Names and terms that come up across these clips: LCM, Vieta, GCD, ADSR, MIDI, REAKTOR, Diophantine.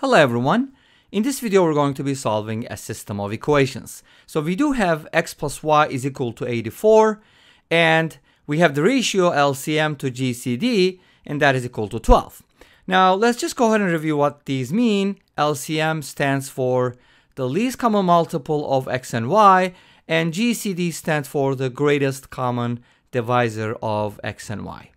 Hello everyone, in this video we're going to be solving a system of equations. So we do have x plus y is equal to 84 and we have the ratio LCM to GCD and that is equal to 12. Now let's just go ahead and review what these mean. LCM stands for the least common multiple of x and y and GCD stands for the greatest common divisor of x and y.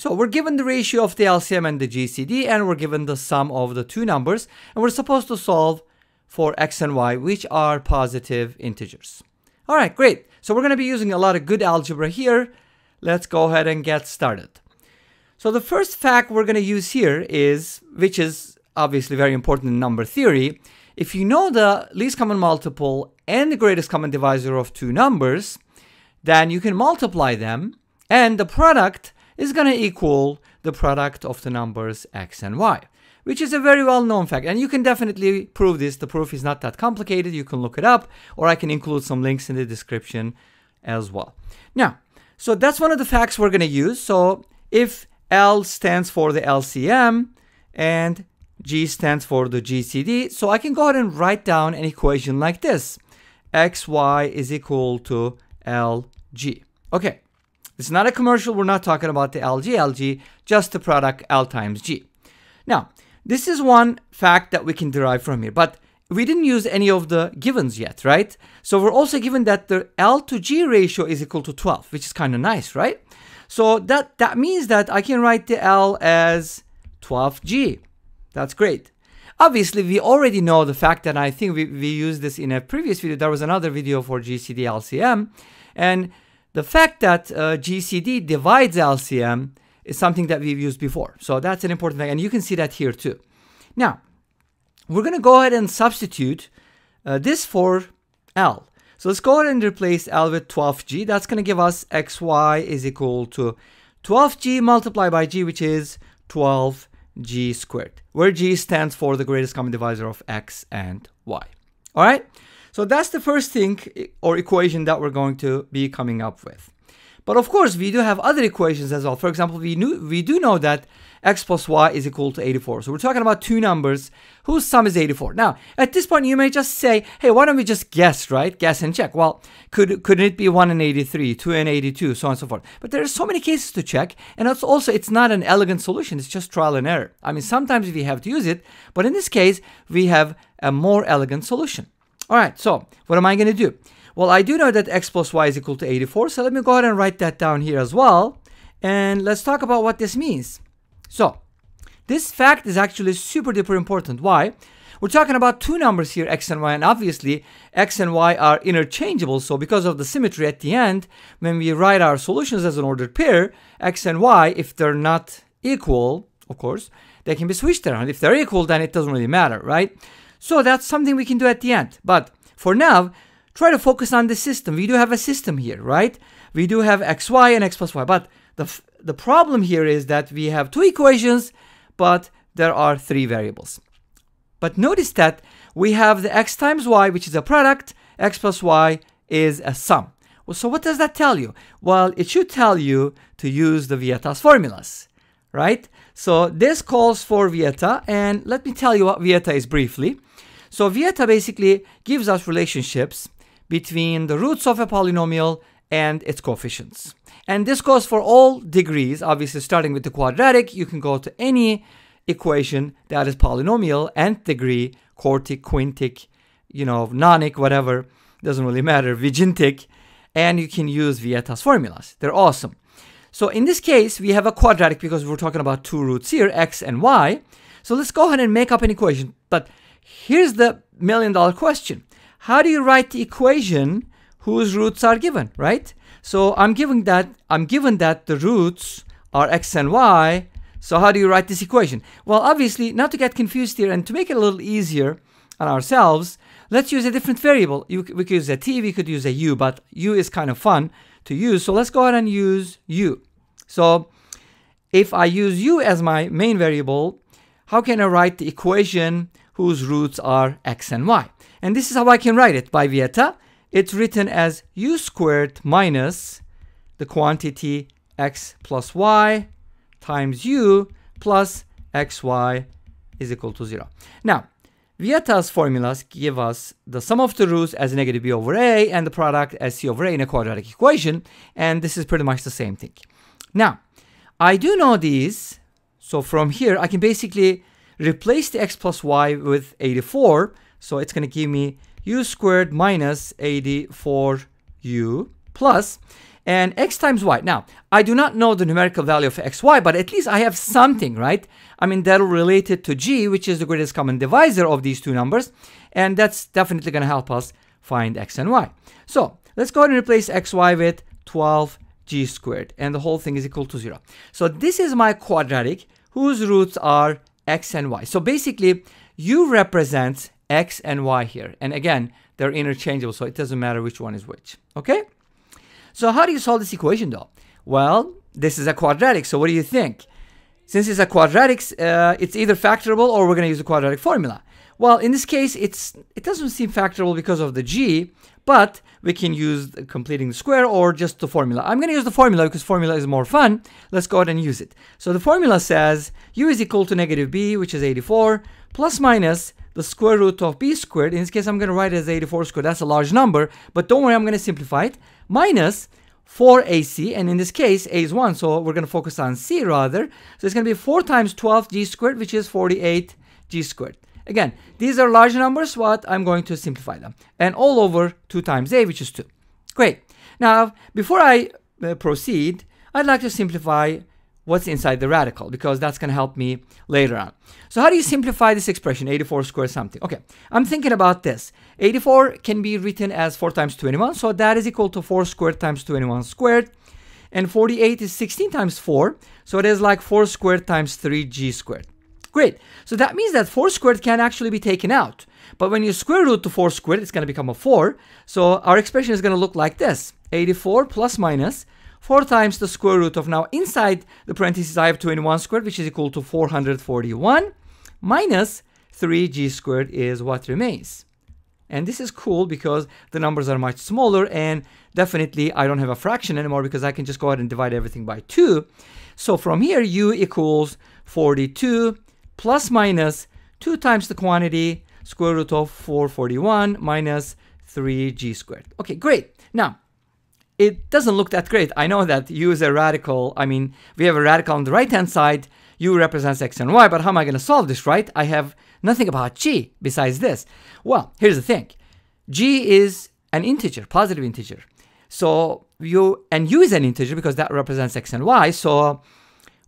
So we're given the ratio of the LCM and the GCD and we're given the sum of the two numbers and we're supposed to solve for x and y, which are positive integers. All right, great. So we're going to be using a lot of good algebra here. Let's go ahead and get started. So the first fact we're going to use here is, which is obviously very important in number theory, if you know the least common multiple and the greatest common divisor of two numbers, then you can multiply them and the product is going to equal the product of the numbers x and y, which is a very well-known fact. And you can definitely prove this. The proof is not that complicated. You can look it up, or I can include some links in the description as well. Now, so that's one of the facts we're going to use. So if L stands for the LCM and G stands for the GCD, so I can go ahead and write down an equation like this. XY is equal to LG. Okay. It's not a commercial, we're not talking about the LG, just the product L times G. Now, this is one fact that we can derive from here, but we didn't use any of the givens yet, right? So we're also given that the L to G ratio is equal to 12, which is kind of nice, right? So that means that I can write the L as 12G. That's great. Obviously, we already know the fact that I think we used this in a previous video. There was another video for GCD LCM, and the fact that GCD divides LCM is something that we've used before. So that's an important thing, and you can see that here too. Now, we're going to go ahead and substitute this for L. So let's go ahead and replace L with 12G. That's going to give us XY is equal to 12G multiplied by G, which is 12G squared, where G stands for the greatest common divisor of X and Y. All right? So that's the first thing or equation that we're going to be coming up with. But of course, we do have other equations as well. For example, we do know that x plus y is equal to 84. So we're talking about two numbers whose sum is 84. Now, at this point, you may just say, hey, why don't we just guess, right? Guess and check. Well, couldn't it be 1 and 83, 2 and 82, so on and so forth. But there are so many cases to check. And it's not an elegant solution. It's just trial and error. I mean, sometimes we have to use it. But in this case, we have a more elegant solution. All right, so what am I going to do? Well, I do know that x plus y is equal to 84, so let me go ahead and write that down here as well. And let's talk about what this means. So this fact is actually super duper important. Why? We're talking about two numbers here, x and y, and obviously x and y are interchangeable. So because of the symmetry at the end, when we write our solutions as an ordered pair, x and y, if they're not equal, of course, they can be switched around. If they're equal, then it doesn't really matter, right? So that's something we can do at the end. But for now, try to focus on the system. We do have a system here, right? We do have xy and x plus y. But the problem here is that we have two equations, but there are three variables. But notice that we have the x times y, which is a product. X plus y is a sum. Well, so what does that tell you? Well, it should tell you to use the Vieta's formulas, right? So this calls for Vieta, and let me tell you what Vieta is briefly. So Vieta basically gives us relationships between the roots of a polynomial and its coefficients. And this goes for all degrees, obviously starting with the quadratic. You can go to any equation that is polynomial, nth degree, quartic, quintic, you know, nonic, whatever, doesn't really matter, vigintic, and you can use Vieta's formulas. They're awesome. So in this case, we have a quadratic because we're talking about two roots here, x and y. So let's go ahead and make up an equation. But here's the million-dollar question. How do you write the equation whose roots are given, right? So I'm given that the roots are x and y. So how do you write this equation? Well, obviously, not to get confused here and to make it a little easier on ourselves, let's use a different variable. We could use a t, we could use a u, but u is kind of fun to use. So let's go ahead and use u. So if I use u as my main variable, how can I write the equation whose roots are x and y? And this is how I can write it by Vieta. It's written as u squared minus the quantity x plus y times u plus xy is equal to 0. Now, Vieta's formulas give us the sum of the roots as negative b over a and the product as c over a in a quadratic equation, and this is pretty much the same thing. Now, I do know these, so from here I can basically replace the x plus y with 84, so it's going to give me u squared minus 84u plus, and x times y. Now, I do not know the numerical value of xy, but at least I have something, right? I mean, that'll relate it to g, which is the greatest common divisor of these two numbers, and that's definitely going to help us find x and y. So, let's go ahead and replace xy with 12g squared, and the whole thing is equal to 0. So, this is my quadratic whose roots are x and y. So, basically, u represents x and y here, and again, they're interchangeable, so it doesn't matter which one is which, okay? So how do you solve this equation though? Well, this is a quadratic, so what do you think? Since it's a quadratic, it's either factorable or we're going to use the quadratic formula. Well, in this case, it doesn't seem factorable because of the g, but we can use completing the square or just the formula. I'm going to use the formula because formula is more fun. Let's go ahead and use it. So the formula says u is equal to negative b, which is 84, plus minus the square root of b squared. In this case, I'm going to write it as 84 squared. That's a large number, but don't worry, I'm going to simplify it. Minus 4ac, and in this case, a is 1, so we're going to focus on c rather. So it's going to be 4 times 12g squared, which is 48g squared. Again, these are large numbers, but I'm going to simplify them. And all over 2 times a, which is 2. Great. Now, before I proceed, I'd like to simplify what's inside the radical, because that's going to help me later on. So how do you simplify this expression, 84 squared something? Okay, I'm thinking about this. 84 can be written as 4 times 21, so that is equal to 4 squared times 21 squared. And 48 is 16 times 4, so it is like 4 squared times 3g squared. Great, so that means that 4 squared can actually be taken out. But when you square root the 4 squared, it's going to become a 4. So our expression is going to look like this, 84 plus minus 4 times the square root of, now inside the parentheses I have 21 squared, which is equal to 441, minus 3g squared is what remains. And this is cool because the numbers are much smaller, and definitely I don't have a fraction anymore because I can just go ahead and divide everything by 2. So from here, u equals 42 plus minus 2 times the quantity square root of 441 minus 3g squared. Okay, great. Now, it doesn't look that great. I know that u is a radical. I mean, we have a radical on the right-hand side. U represents x and y, but how am I going to solve this, right? I have nothing about g besides this. Well, here's the thing. G is an integer, positive integer. So u is an integer because that represents x and y. So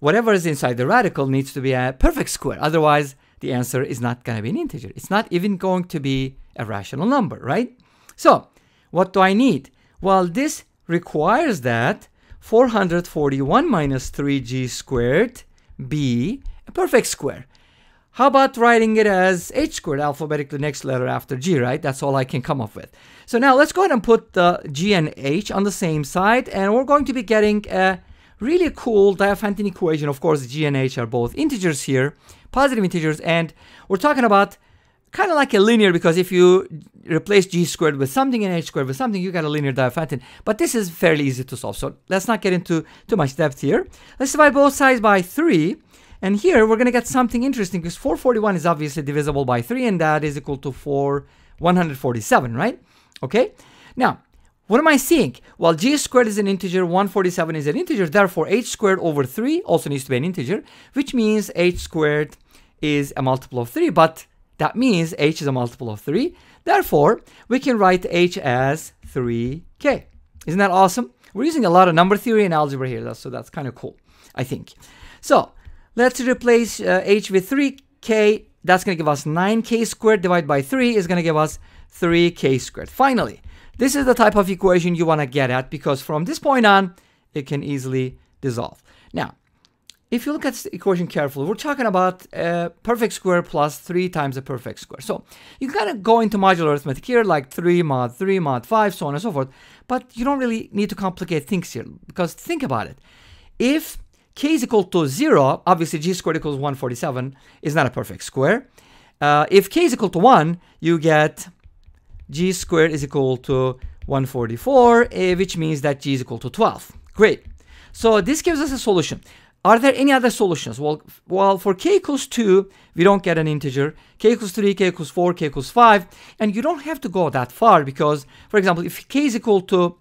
whatever is inside the radical needs to be a perfect square. Otherwise, the answer is not going to be an integer. It's not even going to be a rational number, right? So what do I need? Well, this requires that 441 minus 3g squared be a perfect square. How about writing it as h squared, alphabetically next letter after g, right? That's all I can come up with. So now let's go ahead and put the g and h on the same side, and we're going to be getting a really cool Diophantine equation. Of course, g and h are both integers here, positive integers, and we're talking about kind of like a linear, because if you replace g squared with something and h squared with something, you got a linear Diophantine. But this is fairly easy to solve, so let's not get into too much depth here. Let's divide both sides by 3, and here we're going to get something interesting, because 441 is obviously divisible by 3, and that is equal to 147, right? Okay, now, what am I seeing? Well, g squared is an integer, 147 is an integer, therefore h squared over 3 also needs to be an integer, which means h squared is a multiple of 3, but that means h is a multiple of 3. Therefore, we can write h as 3k. Isn't that awesome? We're using a lot of number theory and algebra here, so that's kind of cool, I think. So, let's replace h with 3k. That's going to give us 9k squared divided by 3 is going to give us 3k squared. Finally, this is the type of equation you want to get at, because from this point on, it can easily dissolve. Now, if you look at this equation carefully, we're talking about a perfect square plus 3 times a perfect square. So you kind of go into modular arithmetic here, like 3 mod 5, so on and so forth. But you don't really need to complicate things here, because think about it. If k is equal to 0, obviously g squared equals 147 is not a perfect square. If k is equal to 1, you get g squared is equal to 144, which means that g is equal to 12. Great. So this gives us a solution. Are there any other solutions? Well, for k equals 2, we don't get an integer. K equals 3, k equals 4, k equals 5. And you don't have to go that far because, for example, if k is equal to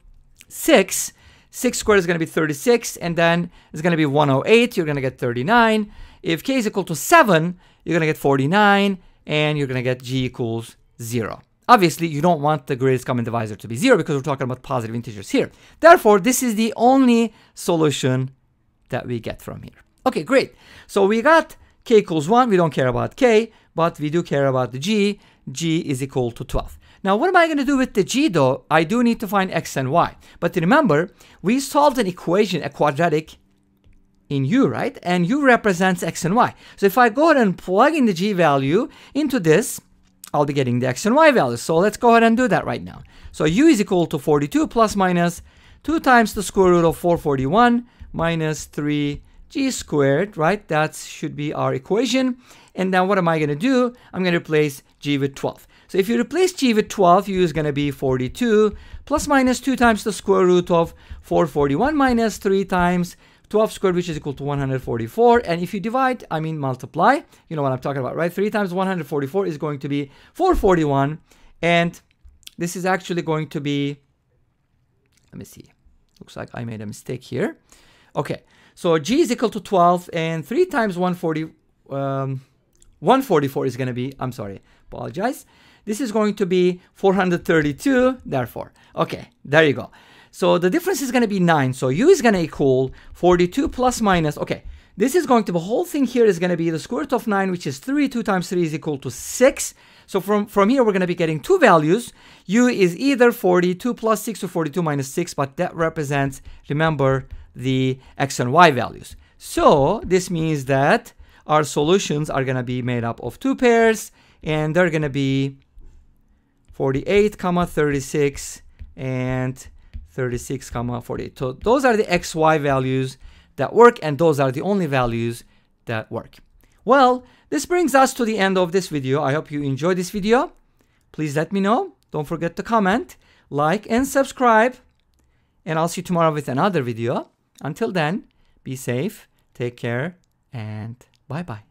6, 6 squared is going to be 36, and then it's going to be 108. You're going to get 39. If k is equal to 7, you're going to get 49, and you're going to get g equals 0. Obviously, you don't want the greatest common divisor to be 0 because we're talking about positive integers here. Therefore, this is the only solution that we get from here. Okay, great. So we got k equals 1. We don't care about k, but we do care about the g. G is equal to 12. Now, what am I going to do with the g, though? I do need to find x and y. But remember, we solved an equation, a quadratic in u, right? And u represents x and y. So if I go ahead and plug in the g value into this, I'll be getting the x and y values. So let's go ahead and do that right now. So u is equal to 42 plus minus 2 times the square root of 441 minus 3g squared, right? That should be our equation. And then what am I going to do? I'm going to replace g with 12. So if you replace g with 12, u is going to be 42 plus minus 2 times the square root of 441 minus 3 times 12 squared, which is equal to 144. And if you divide, I mean multiply, you know what I'm talking about, right? 3 times 144 is going to be 441. And this is actually going to be, let me see. Looks like I made a mistake here. Okay, so g is equal to 12, and 3 times 144 is going to be, I'm sorry, apologize. This is going to be 432, therefore. Okay, there you go. So the difference is going to be 9. So u is going to equal 42 plus minus, okay, this is going to, the whole thing here is going to be the square root of 9, which is 3. 2 times 3 is equal to 6. So from here, we're going to be getting two values. U is either 42 plus 6 or 42 minus 6, but that represents, remember, the x and y values. So this means that our solutions are going to be made up of two pairs, and they're going to be 48, 36, and 36, 48. So those are the xy values that work, and those are the only values that work. Well, this brings us to the end of this video. I hope you enjoyed this video. Please let me know. Don't forget to comment, like, and subscribe. And I'll see you tomorrow with another video. Until then, be safe, take care, and bye-bye.